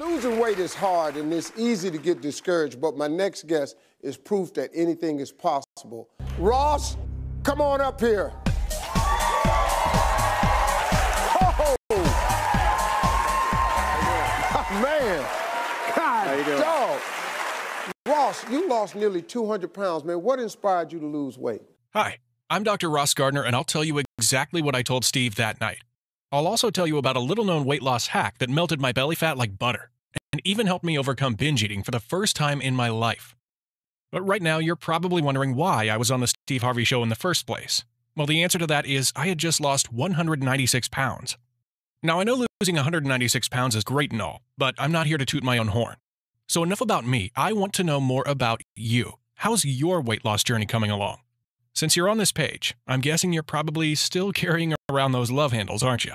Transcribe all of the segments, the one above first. Losing weight is hard and it's easy to get discouraged, but my next guest is proof that anything is possible. Ross, come on up here. Oh! Man, God, dog. Ross, you lost nearly 200 pounds, man. What inspired you to lose weight? Hi, I'm Dr. Ross Gardner, and I'll tell you exactly what I told Steve that night. I'll also tell you about a little-known weight loss hack that melted my belly fat like butter and even helped me overcome binge eating for the first time in my life. But right now, you're probably wondering why I was on the Steve Harvey Show in the first place. Well, the answer to that is I had just lost 196 pounds. Now, I know losing 196 pounds is great and all, but I'm not here to toot my own horn. So enough about me. I want to know more about you. How's your weight loss journey coming along? Since you're on this page, I'm guessing you're probably still carrying around those love handles, aren't you?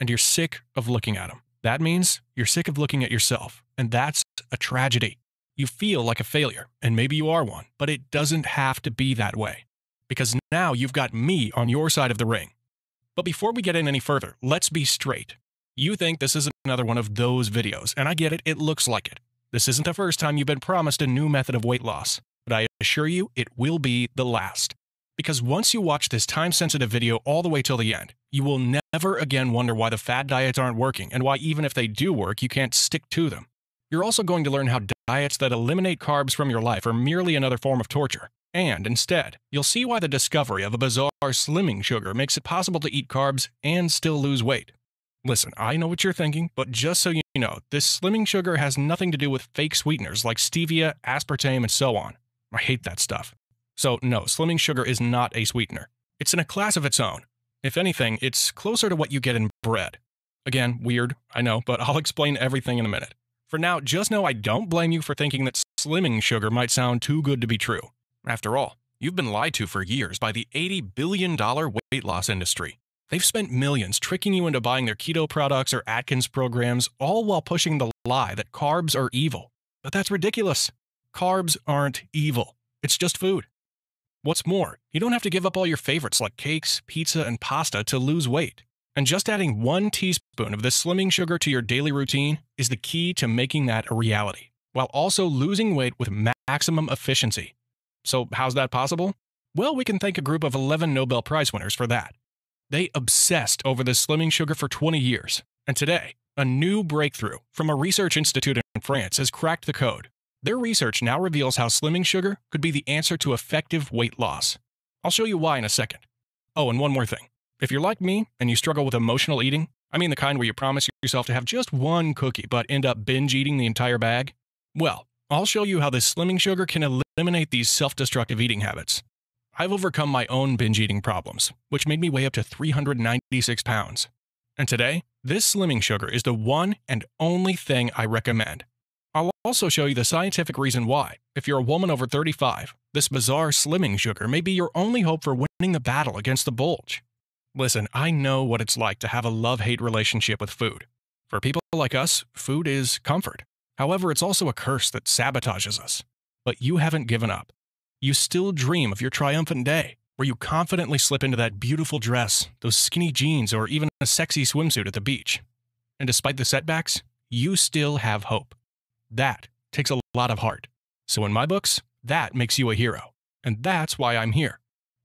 And you're sick of looking at them. That means you're sick of looking at yourself, and that's a tragedy. You feel like a failure, and maybe you are one, but it doesn't have to be that way, because now you've got me on your side of the ring. But before we get in any further, let's be straight. You think this is another one of those videos, and I get it, it looks like it. This isn't the first time you've been promised a new method of weight loss, but I assure you it will be the last. Because once you watch this time-sensitive video all the way till the end, you will never again wonder why the fad diets aren't working and why even if they do work, you can't stick to them. You're also going to learn how diets that eliminate carbs from your life are merely another form of torture. And instead, you'll see why the discovery of a bizarre slimming sugar makes it possible to eat carbs and still lose weight. Listen, I know what you're thinking, but just so you know, this slimming sugar has nothing to do with fake sweeteners like stevia, aspartame, and so on. I hate that stuff. So no, slimming sugar is not a sweetener. It's in a class of its own. If anything, it's closer to what you get in bread. Again, weird, I know, but I'll explain everything in a minute. For now, just know I don't blame you for thinking that slimming sugar might sound too good to be true. After all, you've been lied to for years by the $80 billion weight loss industry. They've spent millions tricking you into buying their keto products or Atkins programs, all while pushing the lie that carbs are evil. But that's ridiculous. Carbs aren't evil. It's just food. What's more, you don't have to give up all your favorites like cakes, pizza, and pasta to lose weight. And just adding 1 teaspoon of this slimming sugar to your daily routine is the key to making that a reality, while also losing weight with maximum efficiency. So how's that possible? Well, we can thank a group of 11 Nobel Prize winners for that. They obsessed over this slimming sugar for 20 years. And today, a new breakthrough from a research institute in France has cracked the code. Their research now reveals how slimming sugar could be the answer to effective weight loss. I'll show you why in a second. Oh, and one more thing. If you're like me and you struggle with emotional eating, I mean the kind where you promise yourself to have just one cookie but end up binge eating the entire bag, well, I'll show you how this slimming sugar can eliminate these self-destructive eating habits. I've overcome my own binge eating problems, which made me weigh up to 396 pounds. And today, this slimming sugar is the one and only thing I recommend. I'll also show you the scientific reason why, if you're a woman over 35, this bizarre slimming sugar may be your only hope for winning the battle against the bulge. Listen, I know what it's like to have a love-hate relationship with food. For people like us, food is comfort. However, it's also a curse that sabotages us. But you haven't given up. You still dream of your triumphant day, where you confidently slip into that beautiful dress, those skinny jeans, or even a sexy swimsuit at the beach. And despite the setbacks, you still have hope. That takes a lot of heart. So in my books, that makes you a hero. And that's why I'm here.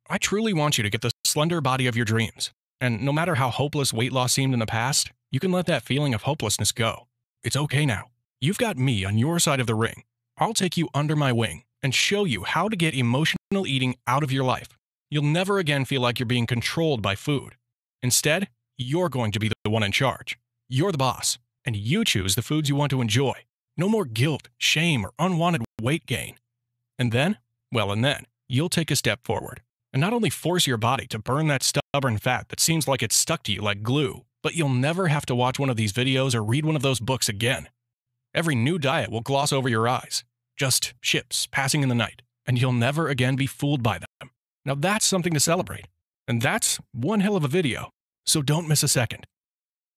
I truly want you to get the slender body of your dreams. And no matter how hopeless weight loss seemed in the past, you can let that feeling of hopelessness go. It's okay now. You've got me on your side of the ring. I'll take you under my wing and show you how to get emotional eating out of your life. You'll never again feel like you're being controlled by food. Instead, you're going to be the one in charge. You're the boss, and you choose the foods you want to enjoy. No more guilt, shame, or unwanted weight gain. And then, well, you'll take a step forward and not only force your body to burn that stubborn fat that seems like it's stuck to you like glue, but you'll never have to watch one of these videos or read one of those books again. Every new diet will gloss over your eyes, just ships passing in the night, and you'll never again be fooled by them. Now that's something to celebrate, and that's one hell of a video, so don't miss a second.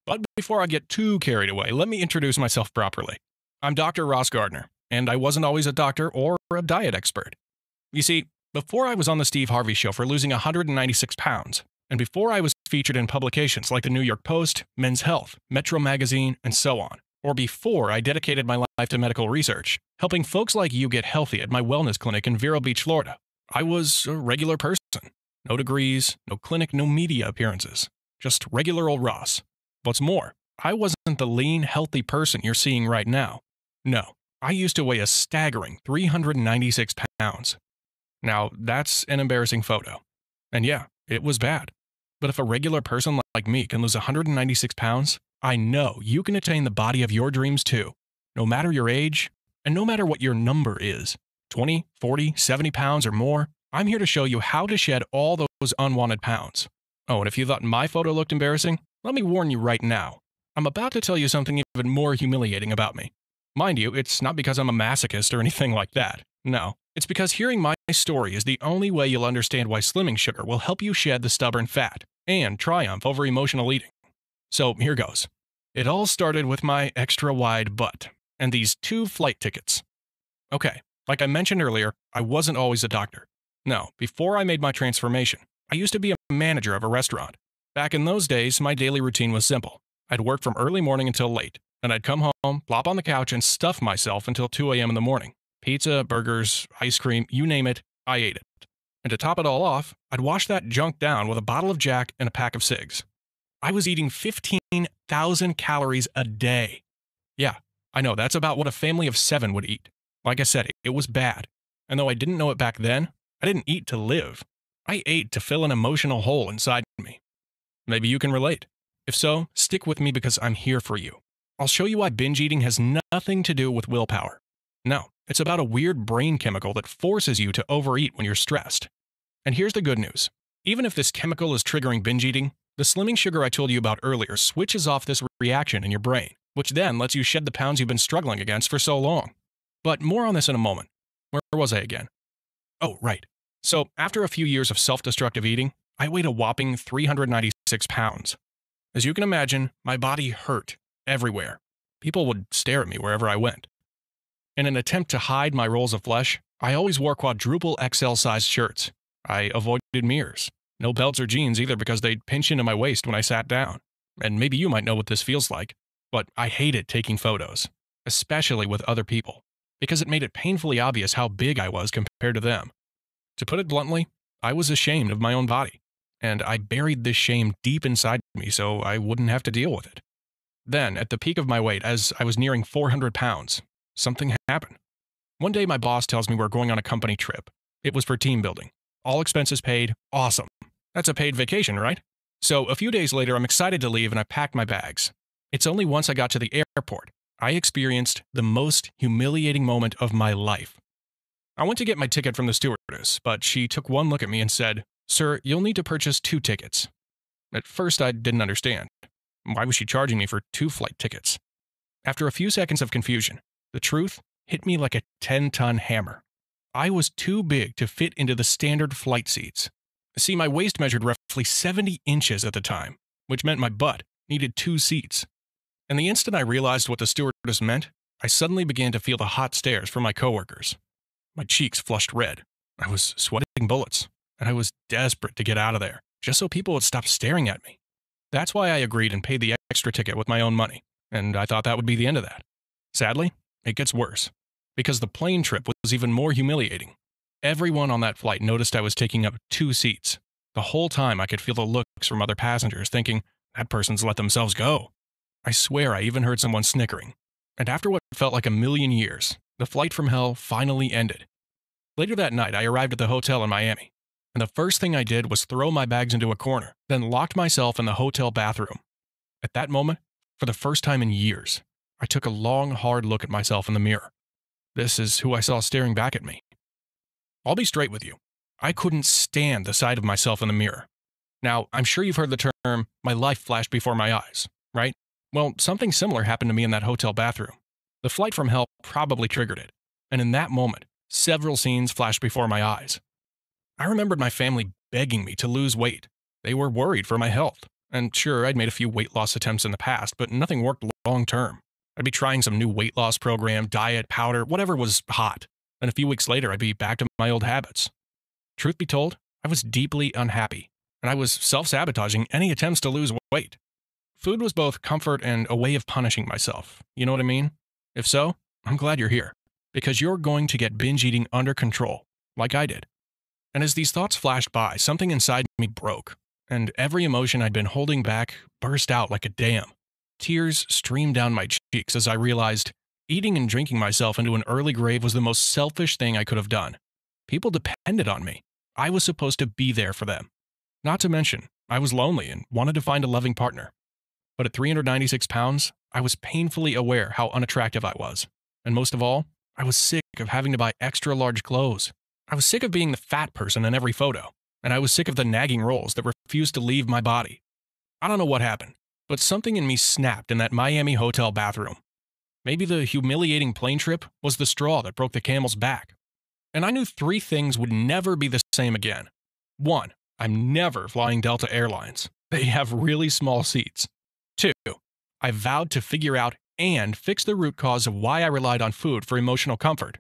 But before I get too carried away, let me introduce myself properly. I'm Dr. Ross Gardner, and I wasn't always a doctor or a diet expert. You see, before I was on the Steve Harvey Show for losing 196 pounds, and before I was featured in publications like the New York Post, Men's Health, Metro Magazine, and so on, or before I dedicated my life to medical research, helping folks like you get healthy at my wellness clinic in Vero Beach, Florida. I was a regular person. No degrees, no clinic, no media appearances. Just regular old Ross. What's more, I wasn't the lean, healthy person you're seeing right now. No, I used to weigh a staggering 396 pounds. Now, that's an embarrassing photo. And yeah, it was bad. But if a regular person like me can lose 196 pounds, I know you can attain the body of your dreams too, no matter your age, and no matter what your number is, 20, 40, 70 pounds or more. I'm here to show you how to shed all those unwanted pounds. Oh, and if you thought my photo looked embarrassing, let me warn you right now. I'm about to tell you something even more humiliating about me. Mind you, it's not because I'm a masochist or anything like that. No, it's because hearing my story is the only way you'll understand why Slimming Sugar will help you shed the stubborn fat and triumph over emotional eating. So here goes. It all started with my extra-wide butt and these 2 flight tickets. Okay, like I mentioned earlier, I wasn't always a doctor. No, before I made my transformation, I used to be a manager of a restaurant. Back in those days, my daily routine was simple. I'd work from early morning until late, and I'd come home, plop on the couch, and stuff myself until 2 a.m. in the morning. Pizza, burgers, ice cream, you name it, I ate it. And to top it all off, I'd wash that junk down with a bottle of Jack and a pack of cigs. I was eating 15,000 calories a day. Yeah, I know, that's about what a family of 7 would eat. Like I said, it was bad. And though I didn't know it back then, I didn't eat to live. I ate to fill an emotional hole inside me. Maybe you can relate. If so, stick with me because I'm here for you. I'll show you why binge eating has nothing to do with willpower. No, it's about a weird brain chemical that forces you to overeat when you're stressed. And here's the good news. Even if this chemical is triggering binge eating, the Slimming Sugar I told you about earlier switches off this reaction in your brain, which then lets you shed the pounds you've been struggling against for so long. But more on this in a moment. Where was I again? Oh, right. So, after a few years of self-destructive eating, I weighed a whopping 396 pounds. As you can imagine, my body hurt everywhere. People would stare at me wherever I went. In an attempt to hide my rolls of flesh, I always wore quadruple XL-sized shirts. I avoided mirrors. No belts or jeans either because they'd pinch into my waist when I sat down. And maybe you might know what this feels like, but I hated taking photos, especially with other people, because it made it painfully obvious how big I was compared to them. To put it bluntly, I was ashamed of my own body, and I buried this shame deep inside me so I wouldn't have to deal with it. Then, at the peak of my weight, as I was nearing 400 pounds, something happened. One day my boss tells me we're going on a company trip. It was for team building. All expenses paid. Awesome. That's a paid vacation, right? So a few days later, I'm excited to leave and I packed my bags. It's only once I got to the airport, I experienced the most humiliating moment of my life. I went to get my ticket from the stewardess, but she took one look at me and said, "Sir, you'll need to purchase 2 tickets." At first, I didn't understand. Why was she charging me for 2 flight tickets? After a few seconds of confusion, the truth hit me like a 10-ton hammer. I was too big to fit into the standard flight seats. See, my waist measured roughly 70 inches at the time, which meant my butt needed 2 seats. And the instant I realized what the stewardess meant, I suddenly began to feel the hot stares from my coworkers. My cheeks flushed red. I was sweating bullets, and I was desperate to get out of there, just so people would stop staring at me. That's why I agreed and paid the extra ticket with my own money, and I thought that would be the end of that. Sadly, it gets worse, because the plane trip was even more humiliating. Everyone on that flight noticed I was taking up 2 seats. The whole time I could feel the looks from other passengers thinking, that person's let themselves go. I swear I even heard someone snickering. And after what felt like a million years, the flight from hell finally ended. Later that night, I arrived at the hotel in Miami, and the first thing I did was throw my bags into a corner, then locked myself in the hotel bathroom. At that moment, for the first time in years, I took a long, hard look at myself in the mirror. This is who I saw staring back at me. I'll be straight with you. I couldn't stand the sight of myself in the mirror. Now, I'm sure you've heard the term, my life flashed before my eyes, right? Well, something similar happened to me in that hotel bathroom. The flight from hell probably triggered it, and in that moment, several scenes flashed before my eyes. I remembered my family begging me to lose weight. They were worried for my health, and sure, I'd made a few weight loss attempts in the past, but nothing worked long term. I'd be trying some new weight loss program, diet, powder, whatever was hot, and a few weeks later, I'd be back to my old habits. Truth be told, I was deeply unhappy, and I was self-sabotaging any attempts to lose weight. food was both comfort and a way of punishing myself. You know what I mean? If so, I'm glad you're here, because you're going to get binge eating under control, like I did. And as these thoughts flashed by, something inside me broke, and every emotion I'd been holding back burst out like a dam. Tears streamed down my cheeks as I realized eating and drinking myself into an early grave was the most selfish thing I could have done. People depended on me. I was supposed to be there for them. Not to mention, I was lonely and wanted to find a loving partner. But at 396 pounds, I was painfully aware how unattractive I was. And most of all, I was sick of having to buy extra large clothes. I was sick of being the fat person in every photo, and I was sick of the nagging rolls that refused to leave my body. I don't know what happened, but something in me snapped in that Miami hotel bathroom. Maybe the humiliating plane trip was the straw that broke the camel's back. And I knew three things would never be the same again. 1, I'm never flying Delta Airlines. They have really small seats. 2, I vowed to figure out and fix the root cause of why I relied on food for emotional comfort.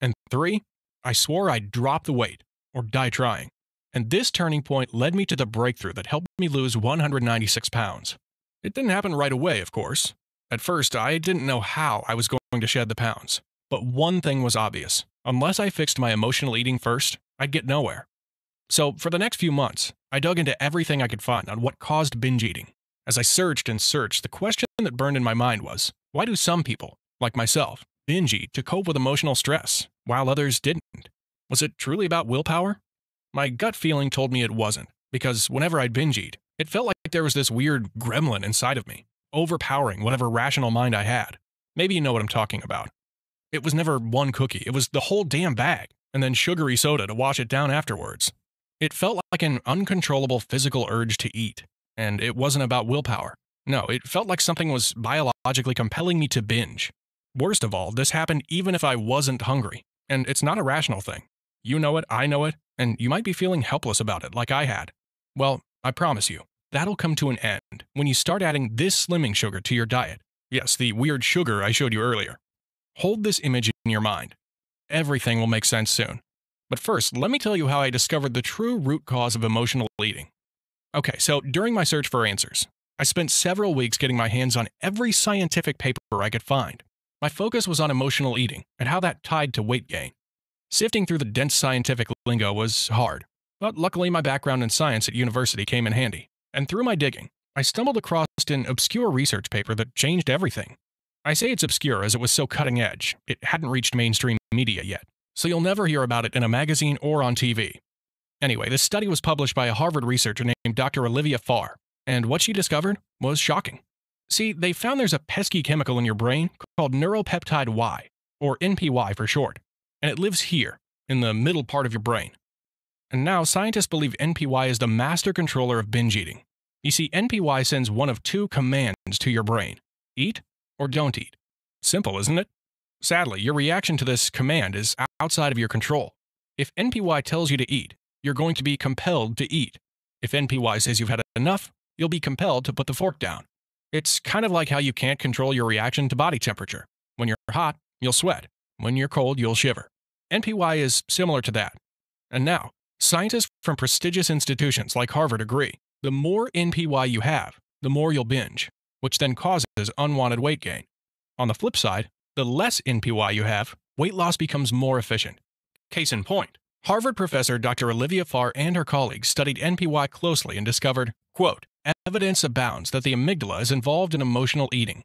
And 3, I swore I'd drop the weight or die trying. And this turning point led me to the breakthrough that helped me lose 196 pounds. It didn't happen right away, of course. At first, I didn't know how I was going to shed the pounds. But one thing was obvious. Unless I fixed my emotional eating first, I'd get nowhere. So for the next few months, I dug into everything I could find on what caused binge eating. As I searched and searched, the question that burned in my mind was, why do some people, like myself, binge eat to cope with emotional stress, while others didn't? Was it truly about willpower? My gut feeling told me it wasn't, because whenever I'd binge eat, it felt like there was this weird gremlin inside of me, overpowering whatever rational mind I had. Maybe you know what I'm talking about. It was never one cookie, it was the whole damn bag, and then sugary soda to wash it down afterwards. It felt like an uncontrollable physical urge to eat, and it wasn't about willpower. No, it felt like something was biologically compelling me to binge. Worst of all, this happened even if I wasn't hungry, and it's not a rational thing. You know it, I know it, and you might be feeling helpless about it like I had. Well, I promise you, that'll come to an end when you start adding this slimming sugar to your diet. Yes, the weird sugar I showed you earlier. Hold this image in your mind. Everything will make sense soon. But first, let me tell you how I discovered the true root cause of emotional eating. Okay, so during my search for answers, I spent several weeks getting my hands on every scientific paper I could find. My focus was on emotional eating and how that tied to weight gain. Sifting through the dense scientific lingo was hard, but luckily my background in science at university came in handy. And through my digging, I stumbled across an obscure research paper that changed everything. I say it's obscure as it was so cutting edge, it hadn't reached mainstream media yet, so you'll never hear about it in a magazine or on TV. Anyway, this study was published by a Harvard researcher named Dr. Olivia Farr, and what she discovered was shocking. See, they found there's a pesky chemical in your brain called neuropeptide Y, or NPY for short, and it lives here, in the middle part of your brain. And now scientists believe NPY is the master controller of binge eating. You see, NPY sends one of two commands to your brain: eat or don't eat. Simple, isn't it? Sadly, your reaction to this command is outside of your control. If NPY tells you to eat, you're going to be compelled to eat. If NPY says you've had enough, you'll be compelled to put the fork down. It's kind of like how you can't control your reaction to body temperature. When you're hot, you'll sweat. When you're cold, you'll shiver. NPY is similar to that. And now, scientists from prestigious institutions like Harvard agree, the more NPY you have, the more you'll binge, which then causes unwanted weight gain. On the flip side, the less NPY you have, weight loss becomes more efficient. Case in point, Harvard professor Dr. Olivia Farr and her colleagues studied NPY closely and discovered, quote, evidence abounds that the amygdala is involved in emotional eating.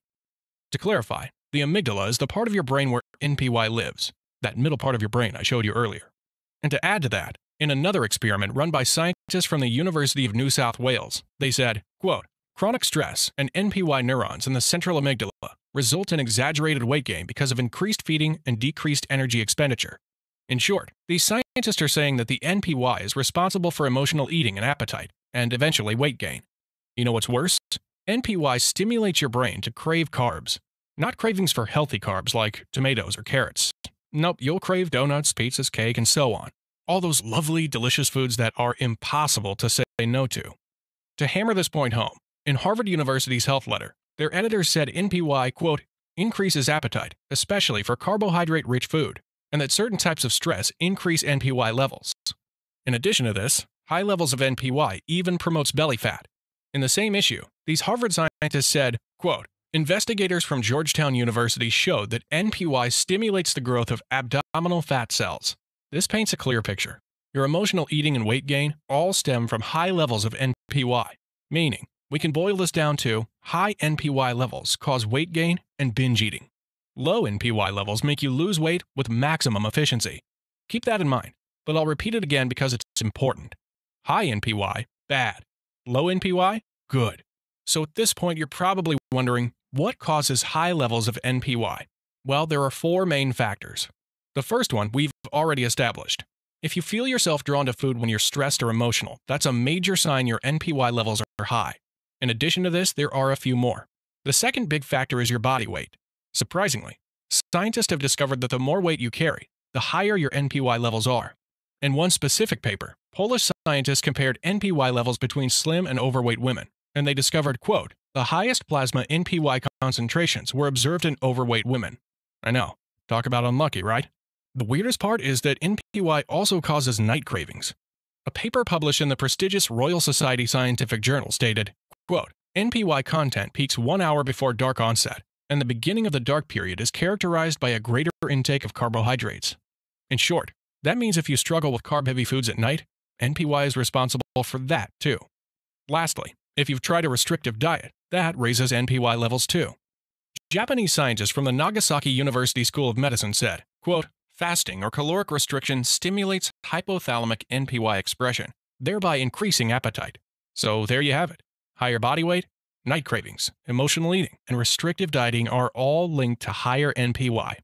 To clarify, the amygdala is the part of your brain where NPY lives, that middle part of your brain I showed you earlier. And to add to that, in another experiment run by scientists from the University of New South Wales, they said, quote, chronic stress and NPY neurons in the central amygdala result in exaggerated weight gain because of increased feeding and decreased energy expenditure. In short, these scientists are saying that the NPY is responsible for emotional eating and appetite, and eventually weight gain. You know what's worse? NPY stimulates your brain to crave carbs. Not cravings for healthy carbs like tomatoes or carrots. Nope, you'll crave donuts, pizzas, cake, and so on. All those lovely, delicious foods that are impossible to say no to. To hammer this point home, in Harvard University's health letter, their editors said NPY, quote, increases appetite, especially for carbohydrate-rich food, and that certain types of stress increase NPY levels. In addition to this, high levels of NPY even promotes belly fat. In the same issue, these Harvard scientists said, quote, investigators from Georgetown University showed that NPY stimulates the growth of abdominal fat cells. This paints a clear picture. Your emotional eating and weight gain all stem from high levels of NPY, meaning we can boil this down to high NPY levels cause weight gain and binge eating. Low NPY levels make you lose weight with maximum efficiency. Keep that in mind, but I'll repeat it again because it's important. High NPY, bad. Low NPY, good. So at this point, you're probably wondering, what causes high levels of NPY? Well, there are four main factors. The first one we've already established. If you feel yourself drawn to food when you're stressed or emotional, that's a major sign your NPY levels are high. In addition to this, there are a few more. The second big factor is your body weight. Surprisingly, scientists have discovered that the more weight you carry, the higher your NPY levels are. In one specific paper, Polish scientists compared NPY levels between slim and overweight women, and they discovered, quote, the highest plasma NPY concentrations were observed in overweight women. I know, talk about unlucky, right? The weirdest part is that NPY also causes night cravings. A paper published in the prestigious Royal Society Scientific Journal stated, quote, NPY content peaks 1 hour before dark onset, and the beginning of the dark period is characterized by a greater intake of carbohydrates. In short, that means if you struggle with carb-heavy foods at night, NPY is responsible for that too. Lastly, if you've tried a restrictive diet, that raises NPY levels too. Japanese scientists from the Nagasaki University School of Medicine said, quote, fasting or caloric restriction stimulates hypothalamic NPY expression, thereby increasing appetite. So there you have it. Higher body weight, night cravings, emotional eating, and restrictive dieting are all linked to higher NPY.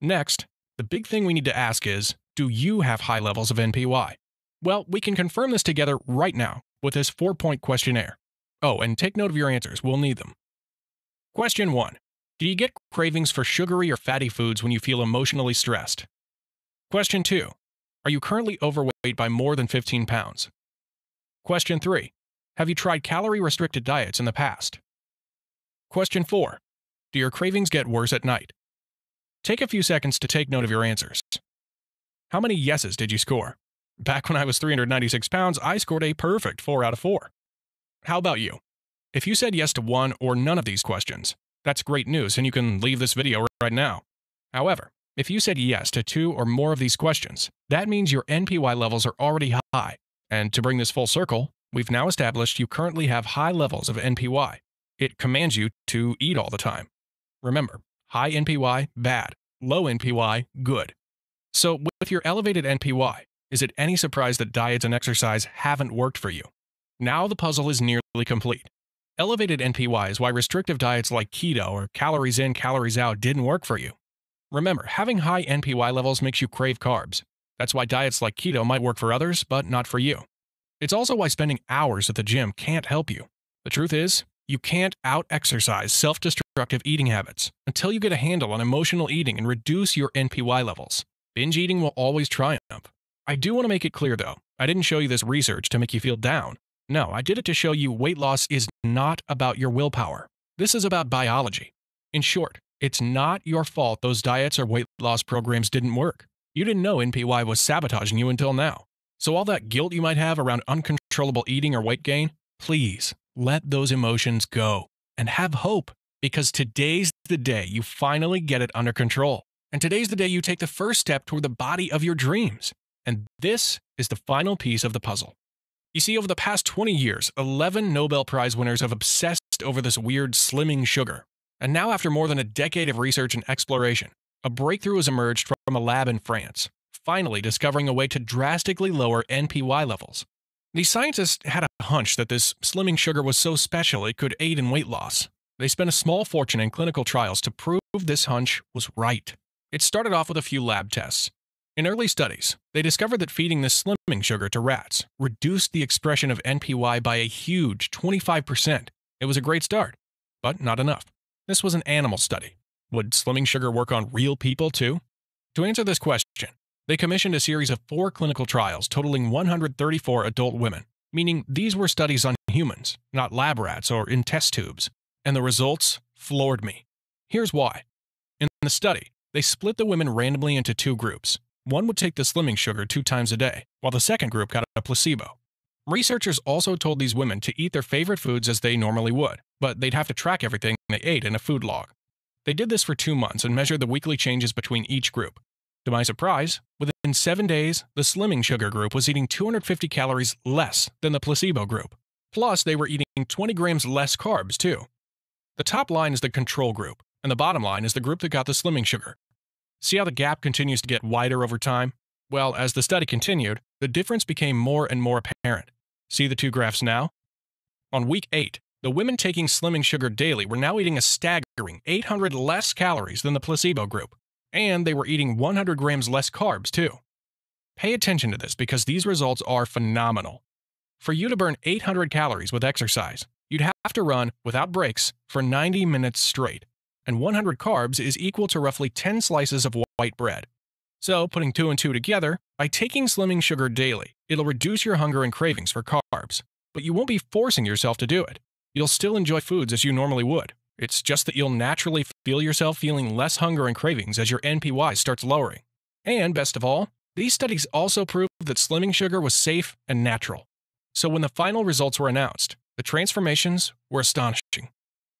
Next, the big thing we need to ask is, do you have high levels of NPY? Well, we can confirm this together right now with this four-point questionnaire. Oh, and take note of your answers. We'll need them. Question 1. Do you get cravings for sugary or fatty foods when you feel emotionally stressed? Question 2. Are you currently overweight by more than 15 pounds? Question 3. Have you tried calorie-restricted diets in the past? Question 4. Do your cravings get worse at night? Take a few seconds to take note of your answers. How many yeses did you score? Back when I was 396 pounds, I scored a perfect 4 out of 4. How about you? If you said yes to one or none of these questions, that's great news and you can leave this video right now. However, if you said yes to two or more of these questions, that means your NPY levels are already high. And to bring this full circle, we've now established you currently have high levels of NPY. It commands you to eat all the time. Remember, high NPY, bad. Low NPY, good. So with your elevated NPY, is it any surprise that diets and exercise haven't worked for you? Now the puzzle is nearly complete. Elevated NPY is why restrictive diets like keto or calories in, calories out didn't work for you. Remember, having high NPY levels makes you crave carbs. That's why diets like keto might work for others, but not for you. It's also why spending hours at the gym can't help you. The truth is, you can't out-exercise self-destructive eating habits until you get a handle on emotional eating and reduce your NPY levels. Binge eating will always triumph. I do want to make it clear, though, I didn't show you this research to make you feel down. No, I did it to show you weight loss is not about your willpower. This is about biology. In short, it's not your fault those diets or weight loss programs didn't work. You didn't know NPY was sabotaging you until now. So all that guilt you might have around uncontrollable eating or weight gain, please let those emotions go and have hope, because today's the day you finally get it under control. And today's the day you take the first step toward the body of your dreams. And this is the final piece of the puzzle. You see, over the past 20 years, 11 Nobel Prize winners have obsessed over this weird slimming sugar. And now, after more than a decade of research and exploration, a breakthrough has emerged from a lab in France, finally discovering a way to drastically lower NPY levels. These scientists had a hunch that this slimming sugar was so special it could aid in weight loss. They spent a small fortune in clinical trials to prove this hunch was right. It started off with a few lab tests. In early studies, they discovered that feeding this slimming sugar to rats reduced the expression of NPY by a huge 25%. It was a great start, but not enough. This was an animal study. Would slimming sugar work on real people too? To answer this question, they commissioned a series of 4 clinical trials totaling 134 adult women, meaning these were studies on humans, not lab rats or in test tubes. And the results floored me. Here's why. In the study, they split the women randomly into 2 groups. One would take the slimming sugar 2 times a day, while the second group got a placebo. Researchers also told these women to eat their favorite foods as they normally would, but they'd have to track everything they ate in a food log. They did this for 2 months and measured the weekly changes between each group. To my surprise, within 7 days, the slimming sugar group was eating 250 calories less than the placebo group. Plus, they were eating 20 grams less carbs, too. The top line is the control group, and the bottom line is the group that got the slimming sugar. See how the gap continues to get wider over time? Well, as the study continued, the difference became more and more apparent. See the two graphs now? On week 8, the women taking slimming sugar daily were now eating a staggering 800 less calories than the placebo group. And they were eating 100 grams less carbs, too. Pay attention to this because these results are phenomenal. For you to burn 800 calories with exercise, you'd have to run, without breaks, for 90 minutes straight. And 100 carbs is equal to roughly 10 slices of white bread. So, putting 2 and 2 together, by taking slimming sugar daily, it'll reduce your hunger and cravings for carbs. But you won't be forcing yourself to do it. You'll still enjoy foods as you normally would. It's just that you'll naturally feel yourself feeling less hunger and cravings as your NPY starts lowering. And best of all, these studies also proved that slimming sugar was safe and natural. So when the final results were announced, the transformations were astonishing.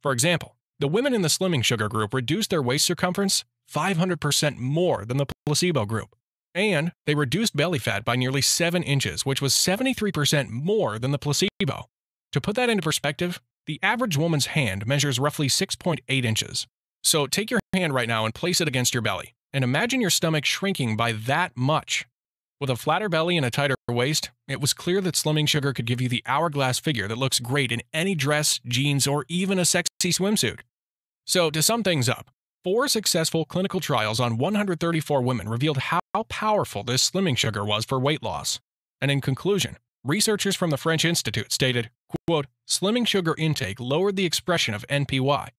For example, the women in the slimming sugar group reduced their waist circumference 500% more than the placebo group. And they reduced belly fat by nearly 7 inches, which was 73% more than the placebo. To put that into perspective, the average woman's hand measures roughly 6.8 inches. So take your hand right now and place it against your belly, and imagine your stomach shrinking by that much. With a flatter belly and a tighter waist, it was clear that slimming sugar could give you the hourglass figure that looks great in any dress, jeans, or even a sexy swimsuit. So to sum things up, 4 successful clinical trials on 134 women revealed how powerful this slimming sugar was for weight loss. And in conclusion, researchers from the French Institute stated, quote, "Slimming sugar intake lowered the expression of NPY."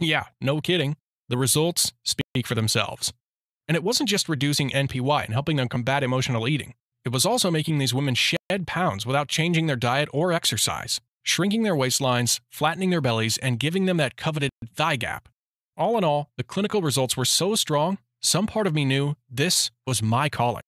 Yeah, no kidding. The results speak for themselves. And it wasn't just reducing NPY and helping them combat emotional eating. It was also making these women shed pounds without changing their diet or exercise, shrinking their waistlines, flattening their bellies, and giving them that coveted thigh gap. All in all, the clinical results were so strong, some part of me knew this was my calling,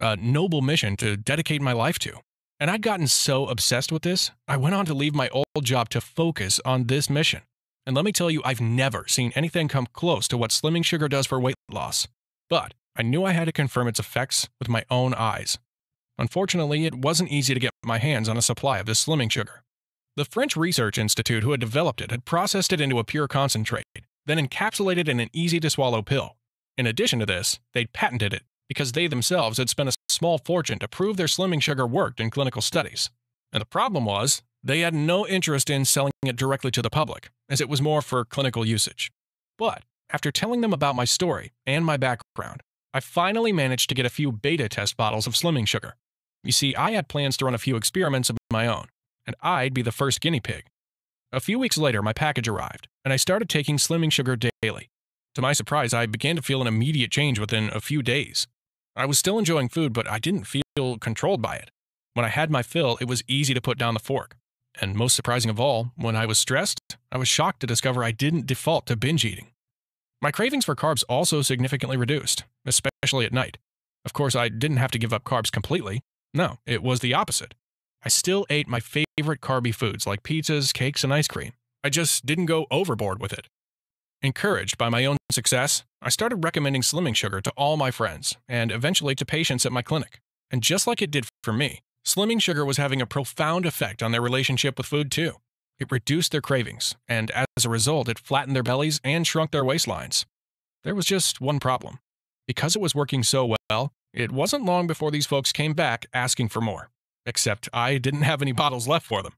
a noble mission to dedicate my life to. And I'd gotten so obsessed with this, I went on to leave my old job to focus on this mission. And let me tell you, I've never seen anything come close to what slimming sugar does for weight loss. But I knew I had to confirm its effects with my own eyes. Unfortunately, it wasn't easy to get my hands on a supply of this slimming sugar. The French Research Institute who had developed it had processed it into a pure concentrate, then encapsulated in an easy-to-swallow pill. In addition to this, they'd patented it, because they themselves had spent a small fortune to prove their slimming sugar worked in clinical studies. And the problem was, they had no interest in selling it directly to the public, as it was more for clinical usage. But after telling them about my story and my background, I finally managed to get a few beta test bottles of slimming sugar. You see, I had plans to run a few experiments of my own, and I'd be the first guinea pig. A few weeks later, my package arrived, and I started taking slimming sugar daily. To my surprise, I began to feel an immediate change within a few days. I was still enjoying food, but I didn't feel controlled by it. When I had my fill, it was easy to put down the fork. And most surprising of all, when I was stressed, I was shocked to discover I didn't default to binge eating. My cravings for carbs also significantly reduced, especially at night. Of course, I didn't have to give up carbs completely. No, it was the opposite. I still ate my favorite carby foods like pizzas, cakes, and ice cream. I just didn't go overboard with it. Encouraged by my own success, I started recommending slimming sugar to all my friends and eventually to patients at my clinic. And just like it did for me, slimming sugar was having a profound effect on their relationship with food too. It reduced their cravings, and as a result, it flattened their bellies and shrunk their waistlines. There was just one problem. Because it was working so well, it wasn't long before these folks came back asking for more. Except I didn't have any bottles left for them.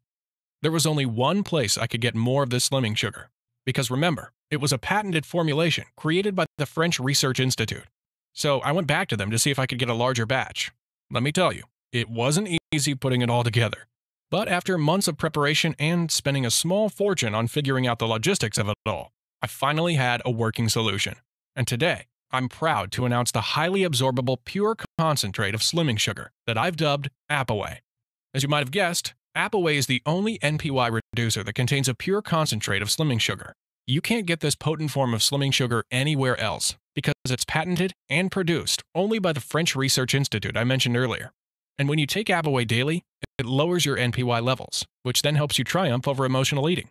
There was only one place I could get more of this slimming sugar. Because remember, it was a patented formulation created by the French Research Institute. So I went back to them to see if I could get a larger batch. Let me tell you, it wasn't easy putting it all together. But after months of preparation and spending a small fortune on figuring out the logistics of it all, I finally had a working solution. And today, I'm proud to announce the highly absorbable pure concentrate of slimming sugar that I've dubbed Appaway. As you might have guessed, Appaway is the only NPY reducer that contains a pure concentrate of slimming sugar. You can't get this potent form of slimming sugar anywhere else because it's patented and produced only by the French Research Institute I mentioned earlier. And when you take Appaway daily, it lowers your NPY levels, which then helps you triumph over emotional eating.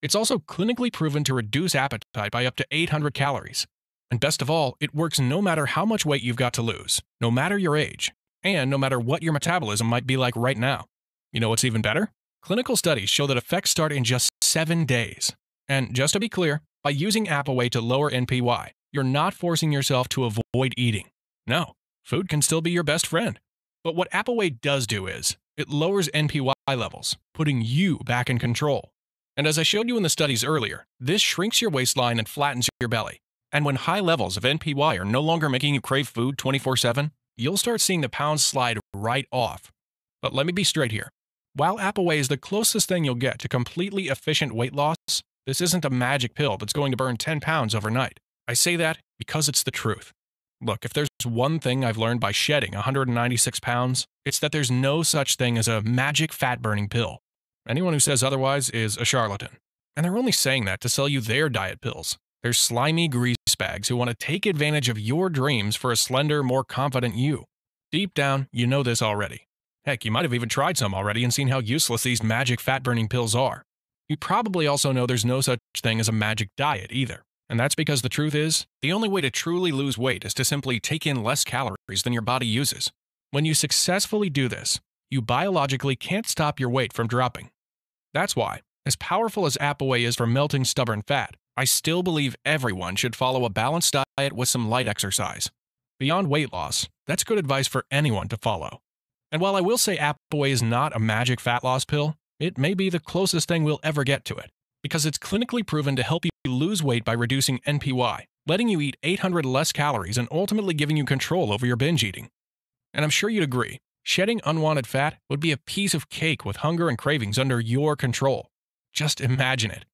It's also clinically proven to reduce appetite by up to 800 calories. And best of all, it works no matter how much weight you've got to lose, no matter your age, and no matter what your metabolism might be like right now. You know what's even better? Clinical studies show that effects start in just 7 days. And just to be clear, by using Appaway to lower NPY, you're not forcing yourself to avoid eating. No, food can still be your best friend. But what Appaway does do is, it lowers NPY levels, putting you back in control. And as I showed you in the studies earlier, this shrinks your waistline and flattens your belly. And when high levels of NPY are no longer making you crave food 24/7, you'll start seeing the pounds slide right off. But let me be straight here. While Appaway is the closest thing you'll get to completely efficient weight loss, this isn't a magic pill that's going to burn 10 pounds overnight. I say that because it's the truth. Look, if there's one thing I've learned by shedding 196 pounds, it's that there's no such thing as a magic fat-burning pill. Anyone who says otherwise is a charlatan. And they're only saying that to sell you their diet pills. They're slimy grease bags who want to take advantage of your dreams for a slender, more confident you. Deep down, you know this already. Heck, you might have even tried some already and seen how useless these magic fat-burning pills are. You probably also know there's no such thing as a magic diet either. And that's because the truth is, the only way to truly lose weight is to simply take in less calories than your body uses. When you successfully do this, you biologically can't stop your weight from dropping. That's why, as powerful as Appaway is for melting stubborn fat, I still believe everyone should follow a balanced diet with some light exercise. Beyond weight loss, that's good advice for anyone to follow. And while I will say Appaway is not a magic fat loss pill, it may be the closest thing we'll ever get to it, because it's clinically proven to help you lose weight by reducing NPY, letting you eat 800 less calories and ultimately giving you control over your binge eating. And I'm sure you'd agree, shedding unwanted fat would be a piece of cake with hunger and cravings under your control. Just imagine it.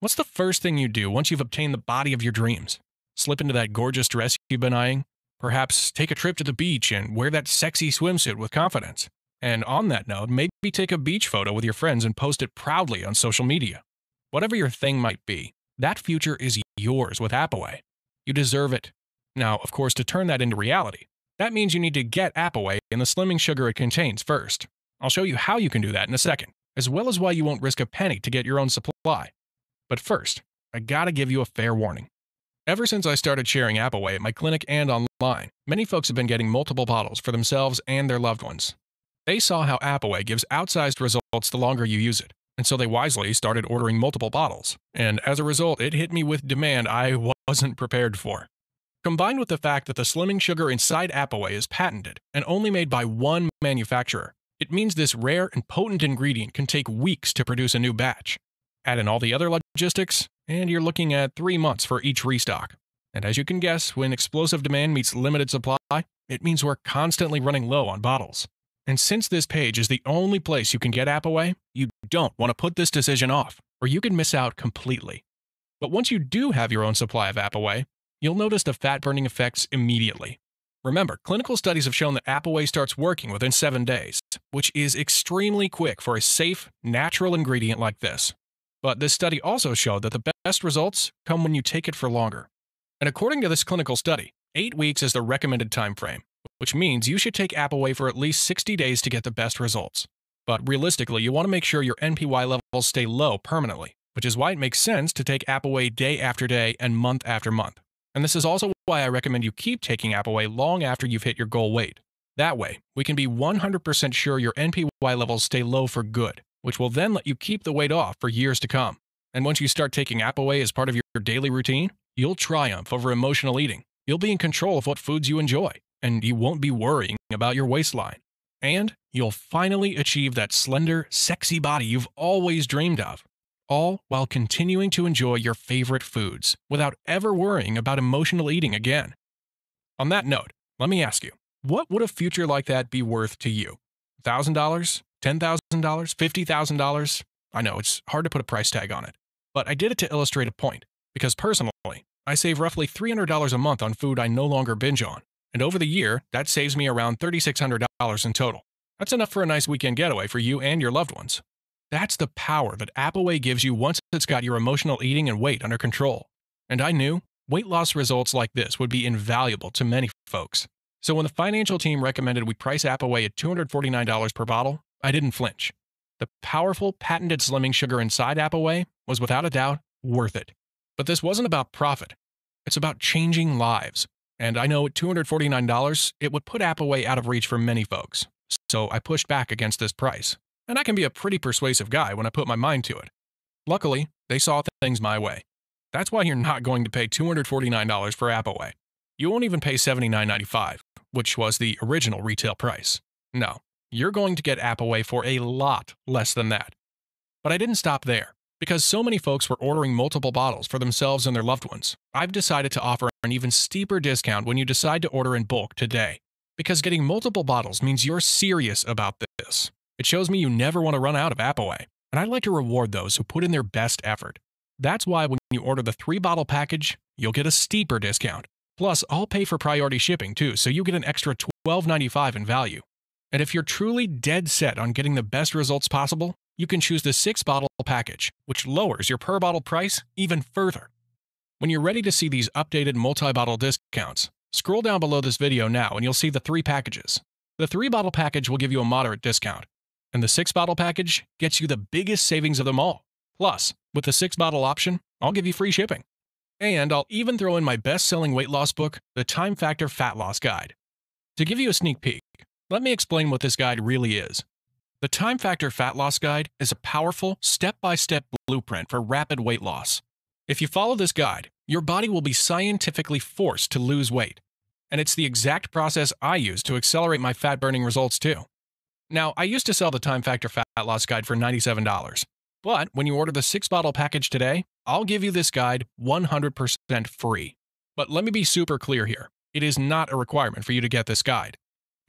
What's the first thing you do once you've obtained the body of your dreams? Slip into that gorgeous dress you've been eyeing? Perhaps take a trip to the beach and wear that sexy swimsuit with confidence. And on that note, maybe take a beach photo with your friends and post it proudly on social media. Whatever your thing might be, that future is yours with Appaway. You deserve it. Now, of course, to turn that into reality, that means you need to get Appaway and the slimming sugar it contains first. I'll show you how you can do that in a second, as well as why you won't risk a penny to get your own supply. But first, I gotta give you a fair warning. Ever since I started sharing Appaway at my clinic and online, many folks have been getting multiple bottles for themselves and their loved ones. They saw how Appaway gives outsized results the longer you use it, and so they wisely started ordering multiple bottles, and as a result, it hit me with demand I wasn't prepared for. Combined with the fact that the slimming sugar inside Appaway is patented and only made by one manufacturer, it means this rare and potent ingredient can take weeks to produce a new batch. Add in all the other logistics, and you're looking at 3 months for each restock. And as you can guess, when explosive demand meets limited supply, it means we're constantly running low on bottles. And since this page is the only place you can get Appaway, you don't want to put this decision off, or you can miss out completely. But once you do have your own supply of Appaway, you'll notice the fat-burning effects immediately. Remember, clinical studies have shown that Appaway starts working within 7 days, which is extremely quick for a safe, natural ingredient like this. But this study also showed that the best results come when you take it for longer. And according to this clinical study, 8 weeks is the recommended time frame, which means you should take Appaway for at least 60 days to get the best results. But realistically, you want to make sure your NPY levels stay low permanently, which is why it makes sense to take Appaway day after day and month after month. And this is also why I recommend you keep taking Appaway long after you've hit your goal weight. That way, we can be 100% sure your NPY levels stay low for good, which will then let you keep the weight off for years to come. And once you start taking Appaway as part of your daily routine, you'll triumph over emotional eating. You'll be in control of what foods you enjoy, and you won't be worrying about your waistline. And you'll finally achieve that slender, sexy body you've always dreamed of, all while continuing to enjoy your favorite foods without ever worrying about emotional eating again. On that note, let me ask you, what would a future like that be worth to you? $1,000? $10,000? $50,000? I know, it's hard to put a price tag on it, but I did it to illustrate a point, because personally, I save roughly $300 a month on food I no longer binge on. And over the year, that saves me around $3,600 in total. That's enough for a nice weekend getaway for you and your loved ones. That's the power that Appaway gives you once it's got your emotional eating and weight under control. And I knew weight loss results like this would be invaluable to many folks. So when the financial team recommended we price Appaway at $249 per bottle, I didn't flinch. The powerful, patented slimming sugar inside Appaway was without a doubt worth it. But this wasn't about profit. It's about changing lives. And I know at $249, it would put Appaway out of reach for many folks. So I pushed back against this price. And I can be a pretty persuasive guy when I put my mind to it. Luckily, they saw things my way. That's why you're not going to pay $249 for Appaway. You won't even pay $79.95, which was the original retail price. No, you're going to get Appaway for a lot less than that. But I didn't stop there. Because so many folks were ordering multiple bottles for themselves and their loved ones, I've decided to offer an even steeper discount when you decide to order in bulk today. Because getting multiple bottles means you're serious about this. It shows me you never want to run out of Appaway, and I like to reward those who put in their best effort. That's why when you order the 3-bottle package, you'll get a steeper discount. Plus, I'll pay for priority shipping too, so you get an extra $12.95 in value. And if you're truly dead set on getting the best results possible, you can choose the 6-bottle package, which lowers your per-bottle price even further. When you're ready to see these updated multi-bottle discounts, scroll down below this video now and you'll see the 3 packages. The 3-bottle package will give you a moderate discount, and the 6-bottle package gets you the biggest savings of them all. Plus, with the 6-bottle option, I'll give you free shipping. And I'll even throw in my best-selling weight loss book, The Time Factor Fat Loss Guide. To give you a sneak peek, let me explain what this guide really is. The Time Factor Fat Loss Guide is a powerful, step-by-step blueprint for rapid weight loss. If you follow this guide, your body will be scientifically forced to lose weight. And it's the exact process I use to accelerate my fat-burning results too. Now, I used to sell the Time Factor Fat Loss Guide for $97. But when you order the 6-bottle package today, I'll give you this guide 100% free. But let me be super clear here. It is not a requirement for you to get this guide.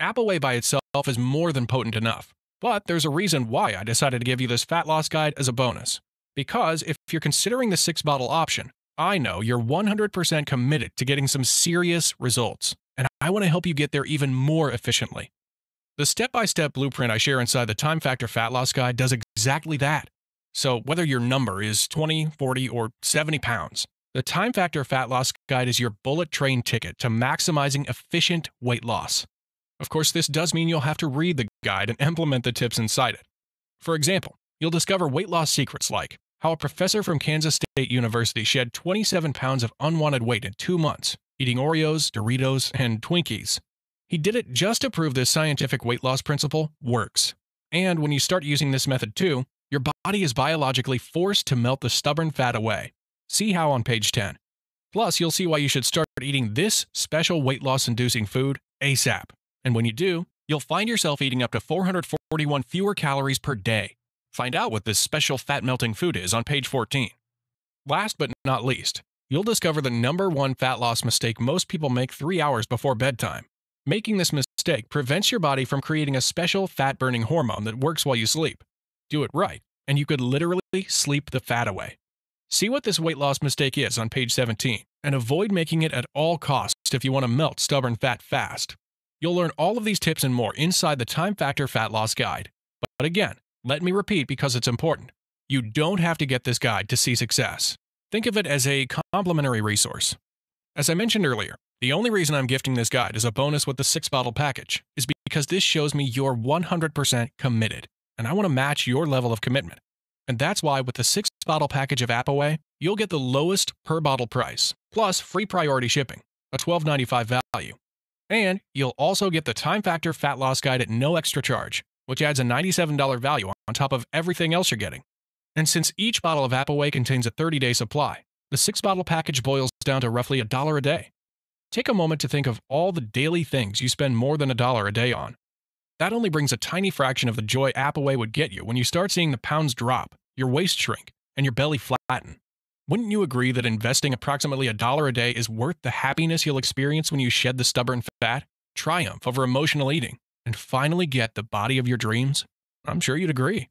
Appaway by itself is more than potent enough. But there's a reason why I decided to give you this fat loss guide as a bonus. Because if you're considering the 6-bottle option, I know you're 100% committed to getting some serious results, and I want to help you get there even more efficiently. The step-by-step blueprint I share inside the Time Factor Fat Loss Guide does exactly that. So whether your number is 20, 40, or 70 pounds, the Time Factor Fat Loss Guide is your bullet train ticket to maximizing efficient weight loss. Of course, this does mean you'll have to read the guide and implement the tips inside it. For example, you'll discover weight loss secrets like how a professor from Kansas State University shed 27 pounds of unwanted weight in 2 months, eating Oreos, Doritos, and Twinkies. He did it just to prove this scientific weight loss principle works. And when you start using this method too, your body is biologically forced to melt the stubborn fat away. See how on page 10. Plus, you'll see why you should start eating this special weight loss-inducing food ASAP. And when you do, you'll find yourself eating up to 441 fewer calories per day. Find out what this special fat-melting food is on page 14. Last but not least, you'll discover the #1 fat loss mistake most people make 3 hours before bedtime. Making this mistake prevents your body from creating a special fat-burning hormone that works while you sleep. Do it right, and you could literally sleep the fat away. See what this weight loss mistake is on page 17, and avoid making it at all costs if you want to melt stubborn fat fast. You'll learn all of these tips and more inside the Time Factor Fat Loss Guide. But again, let me repeat because it's important. You don't have to get this guide to see success. Think of it as a complimentary resource. As I mentioned earlier, the only reason I'm gifting this guide as a bonus with the 6-bottle package is because this shows me you're 100% committed, and I want to match your level of commitment. And that's why with the 6-bottle package of Appaway, you'll get the lowest per-bottle price, plus free priority shipping, a $12.95 value. And you'll also get the Time Factor Fat Loss Guide at no extra charge, which adds a $97 value on top of everything else you're getting. And since each bottle of Appaway contains a 30-day supply, the 6-bottle package boils down to roughly $1 a day. Take a moment to think of all the daily things you spend more than $1 a day on. That only brings a tiny fraction of the joy Appaway would get you when you start seeing the pounds drop, your waist shrink, and your belly flatten. Wouldn't you agree that investing approximately $1 a day is worth the happiness you'll experience when you shed the stubborn fat, triumph over emotional eating, and finally get the body of your dreams? I'm sure you'd agree.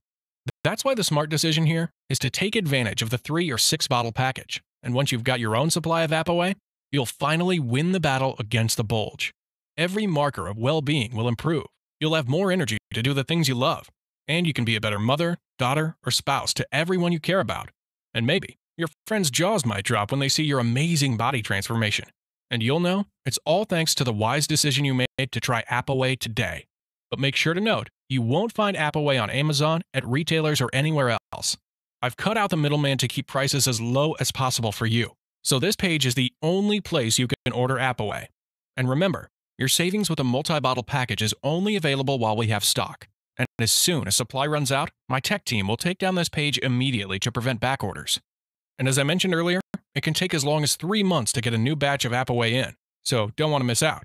That's why the smart decision here is to take advantage of the 3- or 6-bottle package. And once you've got your own supply of Appaway, you'll finally win the battle against the bulge. Every marker of well-being will improve. You'll have more energy to do the things you love. And you can be a better mother, daughter, or spouse to everyone you care about. And maybe your friends' jaws might drop when they see your amazing body transformation. And you'll know it's all thanks to the wise decision you made to try Appaway today. But make sure to note, you won't find Appaway on Amazon, at retailers, or anywhere else. I've cut out the middleman to keep prices as low as possible for you. So this page is the only place you can order Appaway. And remember, your savings with a multi-bottle package is only available while we have stock. And as soon as supply runs out, my tech team will take down this page immediately to prevent back orders. And as I mentioned earlier, it can take as long as 3 months to get a new batch of Appaway in, so don't want to miss out.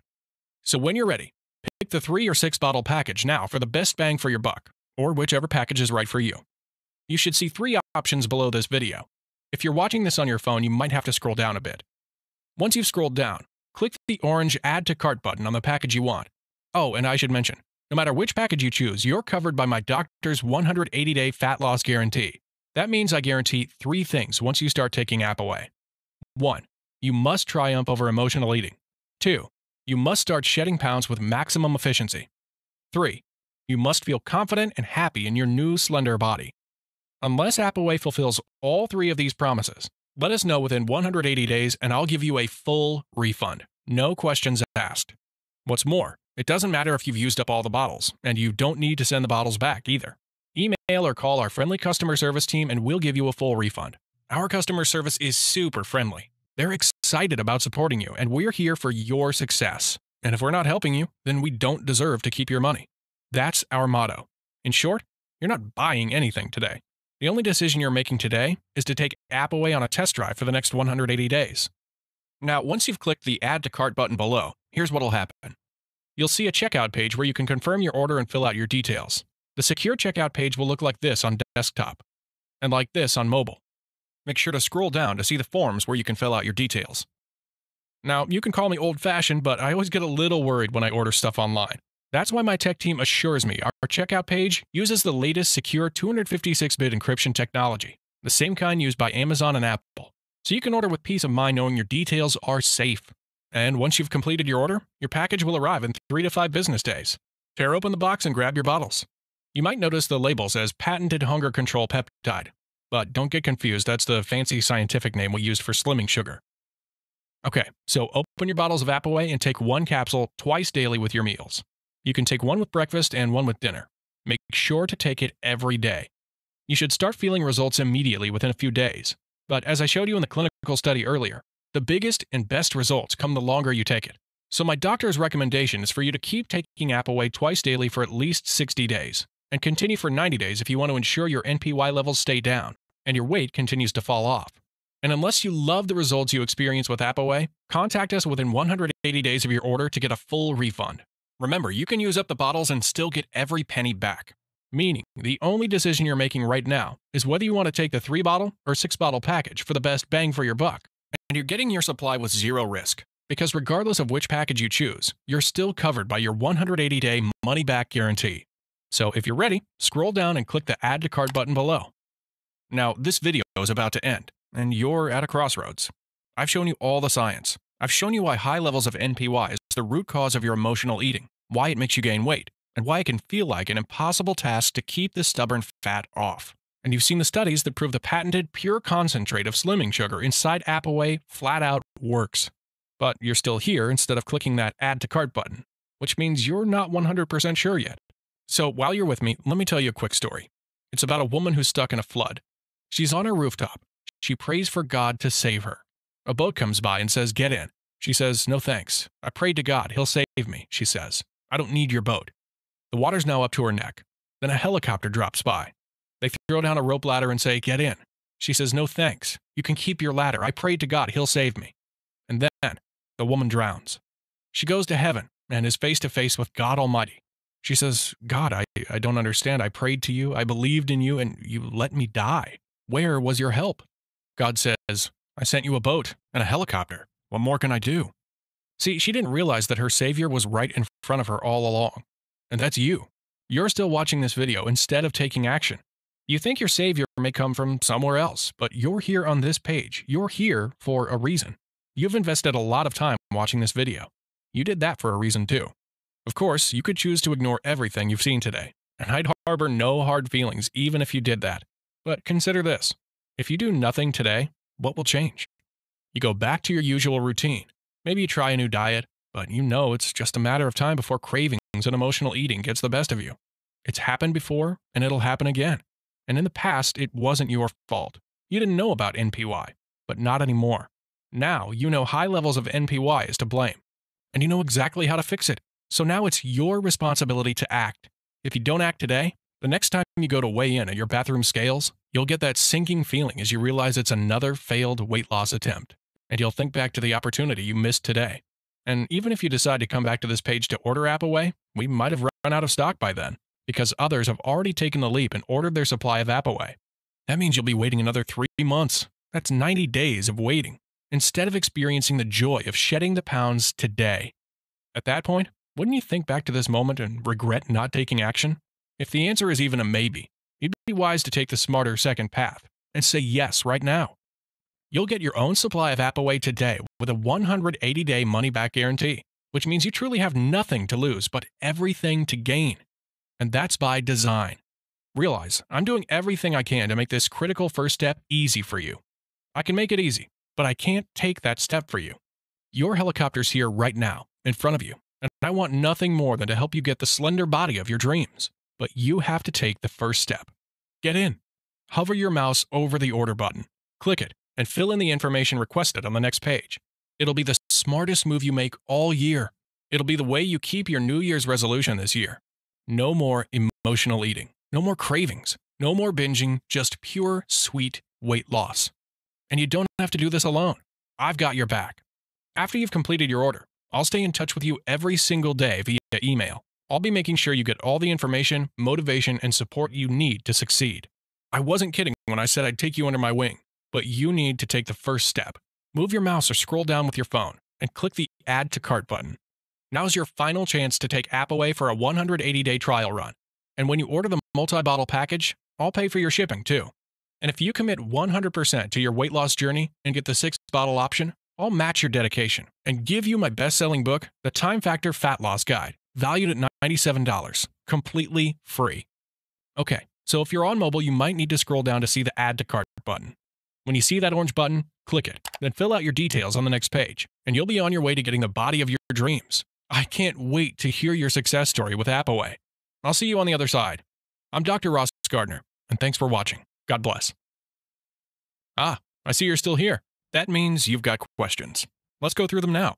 So when you're ready, pick the 3 or 6 bottle package now for the best bang for your buck, or whichever package is right for you. You should see 3 options below this video. If you're watching this on your phone, you might have to scroll down a bit. Once you've scrolled down, click the orange Add to Cart button on the package you want. Oh, and I should mention, no matter which package you choose, you're covered by my doctor's 180-day fat loss guarantee. That means I guarantee 3 things once you start taking Appaway. 1. You must triumph over emotional eating. 2. You must start shedding pounds with maximum efficiency. 3. You must feel confident and happy in your new slender body. Unless Appaway fulfills all 3 of these promises, let us know within 180 days and I'll give you a full refund. No questions asked. What's more, it doesn't matter if you've used up all the bottles, and you don't need to send the bottles back either. Email or call our friendly customer service team and we'll give you a full refund. Our customer service is super friendly. They're excited about supporting you, and we're here for your success. And if we're not helping you, then we don't deserve to keep your money. That's our motto. In short, you're not buying anything today. The only decision you're making today is to take Appaway on a test drive for the next 180 days. Now, once you've clicked the Add to Cart button below, here's what'll happen. You'll see a checkout page where you can confirm your order and fill out your details. The secure checkout page will look like this on desktop, and like this on mobile. Make sure to scroll down to see the forms where you can fill out your details. Now, you can call me old-fashioned, but I always get a little worried when I order stuff online. That's why my tech team assures me our checkout page uses the latest secure 256-bit encryption technology, the same kind used by Amazon and Apple. So you can order with peace of mind knowing your details are safe. And once you've completed your order, your package will arrive in 3 to 5 business days. Tear open the box and grab your bottles. You might notice the label says patented hunger control peptide, but don't get confused, that's the fancy scientific name we used for slimming sugar. Okay, so open your bottles of Appaway and take 1 capsule twice daily with your meals. You can take 1 with breakfast and 1 with dinner. Make sure to take it every day. You should start feeling results immediately within a few days, but as I showed you in the clinical study earlier, the biggest and best results come the longer you take it. So my doctor's recommendation is for you to keep taking Appaway twice daily for at least 60 days. And continue for 90 days if you want to ensure your NPY levels stay down and your weight continues to fall off. And unless you love the results you experience with Appaway, contact us within 180 days of your order to get a full refund. Remember, you can use up the bottles and still get every penny back. Meaning, the only decision you're making right now is whether you want to take the 3-bottle or 6-bottle package for the best bang for your buck. And you're getting your supply with zero risk, because regardless of which package you choose, you're still covered by your 180-day money-back guarantee. So if you're ready, scroll down and click the Add to Cart button below. Now, this video is about to end, and you're at a crossroads. I've shown you all the science. I've shown you why high levels of NPY is the root cause of your emotional eating, why it makes you gain weight, and why it can feel like an impossible task to keep this stubborn fat off. And you've seen the studies that prove the patented pure concentrate of slimming sugar inside Appaway flat out works. But you're still here instead of clicking that Add to Cart button, which means you're not 100% sure yet. So while you're with me, let me tell you a quick story. It's about a woman who's stuck in a flood. She's on her rooftop. She prays for God to save her. A boat comes by and says, "Get in." She says, "No thanks. I prayed to God. He'll save me," she says. "I don't need your boat." The water's now up to her neck. Then a helicopter drops by. They throw down a rope ladder and say, "Get in." She says, "No thanks. You can keep your ladder. I prayed to God. He'll save me." And then the woman drowns. She goes to heaven and is face to face with God Almighty. She says, "God, I don't understand. I prayed to you, I believed in you, and you let me die. Where was your help?" God says, "I sent you a boat and a helicopter. What more can I do?" See, she didn't realize that her Savior was right in front of her all along. And that's you. You're still watching this video instead of taking action. You think your Savior may come from somewhere else, but you're here on this page. You're here for a reason. You've invested a lot of time watching this video. You did that for a reason too. Of course, you could choose to ignore everything you've seen today, and I'd harbor no hard feelings even if you did that. But consider this. If you do nothing today, what will change? You go back to your usual routine. Maybe you try a new diet, but you know it's just a matter of time before cravings and emotional eating gets the best of you. It's happened before, and it'll happen again. And in the past, it wasn't your fault. You didn't know about NPY, but not anymore. Now you know high levels of NPY is to blame, and you know exactly how to fix it. So now it's your responsibility to act. If you don't act today, the next time you go to weigh in at your bathroom scales, you'll get that sinking feeling as you realize it's another failed weight loss attempt, and you'll think back to the opportunity you missed today. And even if you decide to come back to this page to order Appaway, we might have run out of stock by then, because others have already taken the leap and ordered their supply of Appaway. That means you'll be waiting another 3 months. That's 90 days of waiting, instead of experiencing the joy of shedding the pounds today. At that point, wouldn't you think back to this moment and regret not taking action? If the answer is even a maybe, you'd be wise to take the smarter second path and say yes right now. You'll get your own supply of Appaway today with a 180-day money-back guarantee, which means you truly have nothing to lose but everything to gain. And that's by design. Realize, I'm doing everything I can to make this critical first step easy for you. I can make it easy, but I can't take that step for you. Your helicopter's here right now, in front of you, and I want nothing more than to help you get the slender body of your dreams. But you have to take the first step. Get in. Hover your mouse over the order button, click it, and fill in the information requested on the next page. It'll be the smartest move you make all year. It'll be the way you keep your New Year's resolution this year. No more emotional eating. No more cravings. No more binging. Just pure, sweet weight loss. And you don't have to do this alone. I've got your back. After you've completed your order, I'll stay in touch with you every single day via email. I'll be making sure you get all the information, motivation, and support you need to succeed. I wasn't kidding when I said I'd take you under my wing, but you need to take the first step. Move your mouse or scroll down with your phone and click the Add to Cart button. Now's your final chance to take Appaway for a 180-day trial run. And when you order the multi-bottle package, I'll pay for your shipping too. And if you commit 100% to your weight loss journey and get the 6-bottle option, I'll match your dedication and give you my best-selling book, The Time Factor Fat Loss Guide, valued at $97, completely free. Okay, so if you're on mobile, you might need to scroll down to see the Add to Cart button. When you see that orange button, click it, then fill out your details on the next page, and you'll be on your way to getting the body of your dreams. I can't wait to hear your success story with Appaway. I'll see you on the other side. I'm Dr. Ross Gardner, and thanks for watching. God bless. Ah, I see you're still here. That means you've got questions. Let's go through them now.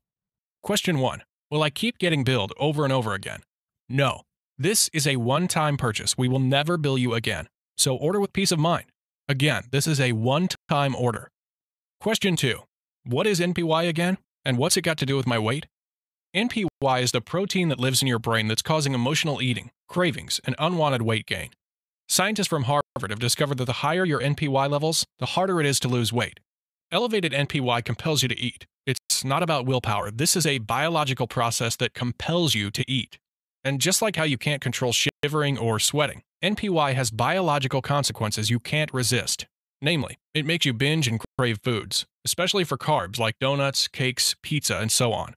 Question 1. Will I keep getting billed over and over again? No. This is a one-time purchase. We will never bill you again. So order with peace of mind. Again, this is a one-time order. Question 2. What is NPY again? And what's it got to do with my weight? NPY is the protein that lives in your brain that's causing emotional eating, cravings, and unwanted weight gain. Scientists from Harvard have discovered that the higher your NPY levels, the harder it is to lose weight. Elevated NPY compels you to eat. It's not about willpower. This is a biological process that compels you to eat. And just like how you can't control shivering or sweating, NPY has biological consequences you can't resist. Namely, it makes you binge and crave foods, especially for carbs like donuts, cakes, pizza, and so on.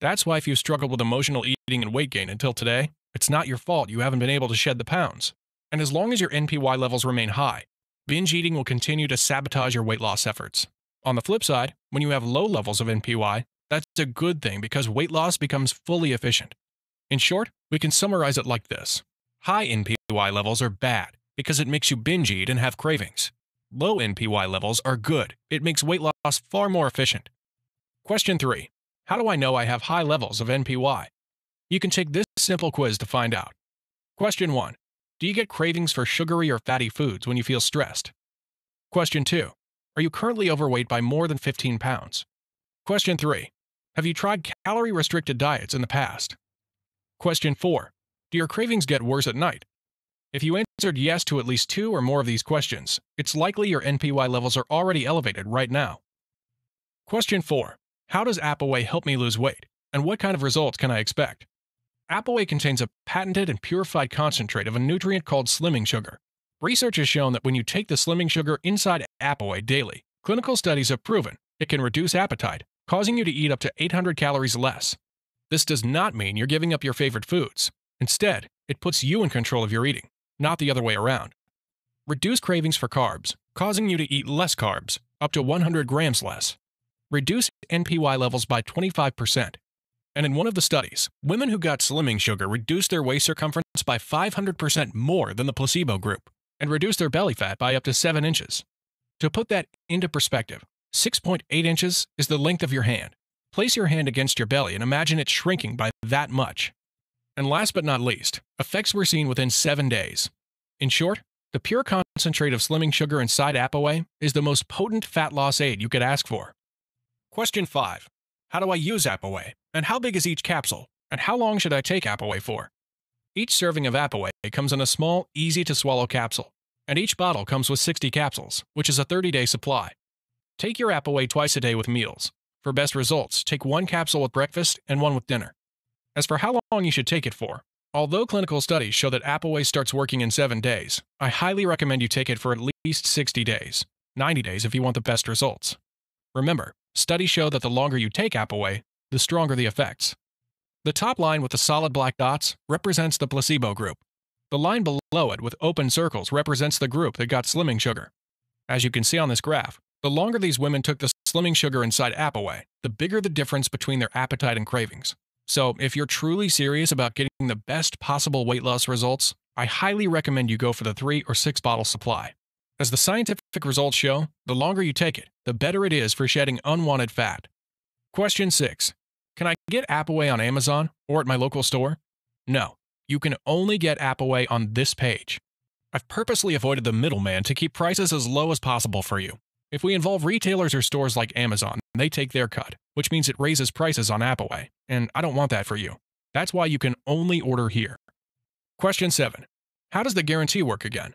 That's why if you've struggled with emotional eating and weight gain until today, it's not your fault you haven't been able to shed the pounds. And as long as your NPY levels remain high, binge eating will continue to sabotage your weight loss efforts. On the flip side, when you have low levels of NPY, that's a good thing because weight loss becomes fully efficient. In short, we can summarize it like this. High NPY levels are bad because it makes you binge eat and have cravings. Low NPY levels are good. It makes weight loss far more efficient. Question 3. How do I know I have high levels of NPY? You can take this simple quiz to find out. Question 1. Do you get cravings for sugary or fatty foods when you feel stressed? Question 2. Are you currently overweight by more than 15 pounds? Question 3. Have you tried calorie-restricted diets in the past? Question 4. Do your cravings get worse at night? If you answered yes to at least 2 or more of these questions, it's likely your NPY levels are already elevated right now. Question 4. How does Appaway help me lose weight, and what kind of results can I expect? Appaway contains a patented and purified concentrate of a nutrient called slimming sugar. Research has shown that when you take the slimming sugar inside Appaway daily, clinical studies have proven it can reduce appetite, causing you to eat up to 800 calories less. This does not mean you're giving up your favorite foods. Instead, it puts you in control of your eating, not the other way around. Reduce cravings for carbs, causing you to eat less carbs, up to 100 grams less. reduced NPY levels by 25%. And in one of the studies, women who got slimming sugar reduced their waist circumference by 500% more than the placebo group and reduced their belly fat by up to 7 inches. To put that into perspective, 6.8 inches is the length of your hand. Place your hand against your belly and imagine it shrinking by that much. And last but not least, effects were seen within 7 days. In short, the pure concentrate of slimming sugar inside Appaway is the most potent fat loss aid you could ask for. Question 5. How do I use Appaway? And how big is each capsule? And how long should I take Appaway for? Each serving of Appaway comes in a small, easy-to-swallow capsule, and each bottle comes with 60 capsules, which is a 30-day supply. Take your Appaway twice a day with meals. For best results, take 1 capsule with breakfast and 1 with dinner. As for how long you should take it for, although clinical studies show that Appaway starts working in 7 days, I highly recommend you take it for at least 60 days, 90 days if you want the best results. Remember, studies show that the longer you take Appaway, the stronger the effects. The top line with the solid black dots represents the placebo group. The line below it with open circles represents the group that got slimming sugar. As you can see on this graph, the longer these women took the slimming sugar inside Appaway, the bigger the difference between their appetite and cravings. So if you're truly serious about getting the best possible weight loss results, I highly recommend you go for the 3 or 6 bottle supply. As the scientific results show, the longer you take it, the better it is for shedding unwanted fat. Question 6. Can I get Appaway on Amazon or at my local store? No, you can only get Appaway on this page. I've purposely avoided the middleman to keep prices as low as possible for you. If we involve retailers or stores like Amazon, they take their cut, which means it raises prices on Appaway, and I don't want that for you. That's why you can only order here. Question 7. How does the guarantee work again?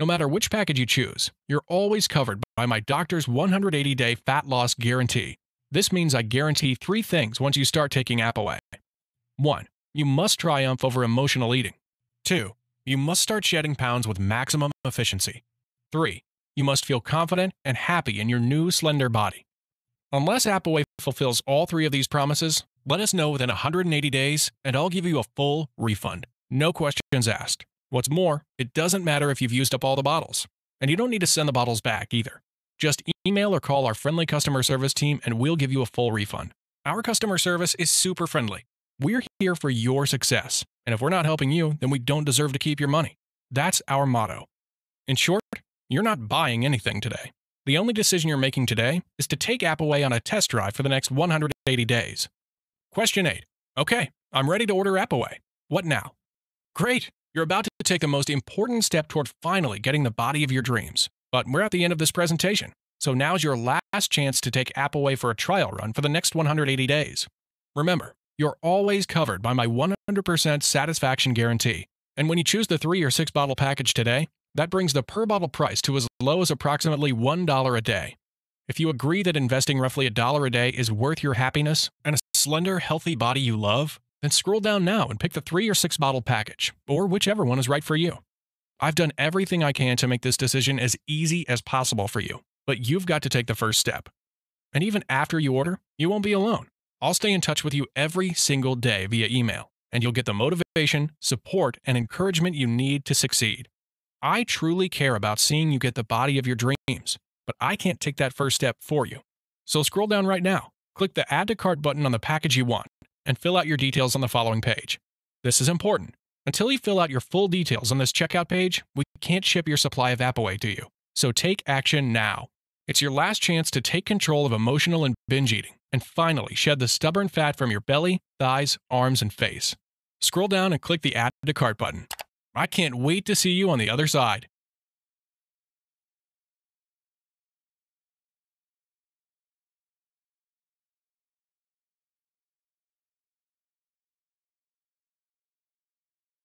No matter which package you choose, you're always covered by my doctor's 180-day fat loss guarantee. This means I guarantee 3 things once you start taking Appaway. 1. You must triumph over emotional eating. 2. You must start shedding pounds with maximum efficiency. 3. You must feel confident and happy in your new slender body. Unless Appaway fulfills all 3 of these promises, let us know within 180 days and I'll give you a full refund. No questions asked. What's more, it doesn't matter if you've used up all the bottles. And you don't need to send the bottles back either. Just email or call our friendly customer service team and we'll give you a full refund. Our customer service is super friendly. We're here for your success. And if we're not helping you, then we don't deserve to keep your money. That's our motto. In short, you're not buying anything today. The only decision you're making today is to take Appaway on a test drive for the next 180 days. Question 8. Okay, I'm ready to order Appaway. What now? Great, you're about to take the most important step toward finally getting the body of your dreams. But we're at the end of this presentation, so now's your last chance to take Appaway for a trial run for the next 180 days. Remember, you're always covered by my 100% satisfaction guarantee. And when you choose the 3 or 6 bottle package today, that brings the per bottle price to as low as approximately $1 a day. If you agree that investing roughly $1 a day is worth your happiness and a slender, healthy body you love, then scroll down now and pick the 3 or 6 bottle package, or whichever one is right for you. I've done everything I can to make this decision as easy as possible for you, but you've got to take the first step. And even after you order, you won't be alone. I'll stay in touch with you every single day via email, and you'll get the motivation, support, and encouragement you need to succeed. I truly care about seeing you get the body of your dreams, but I can't take that first step for you. So scroll down right now, click the Add to Cart button on the package you want, and fill out your details on the following page. This is important. Until you fill out your full details on this checkout page, we can't ship your supply of Appaway to you. So take action now. It's your last chance to take control of emotional and binge eating and finally shed the stubborn fat from your belly, thighs, arms, and face. Scroll down and click the Add to Cart button. I can't wait to see you on the other side.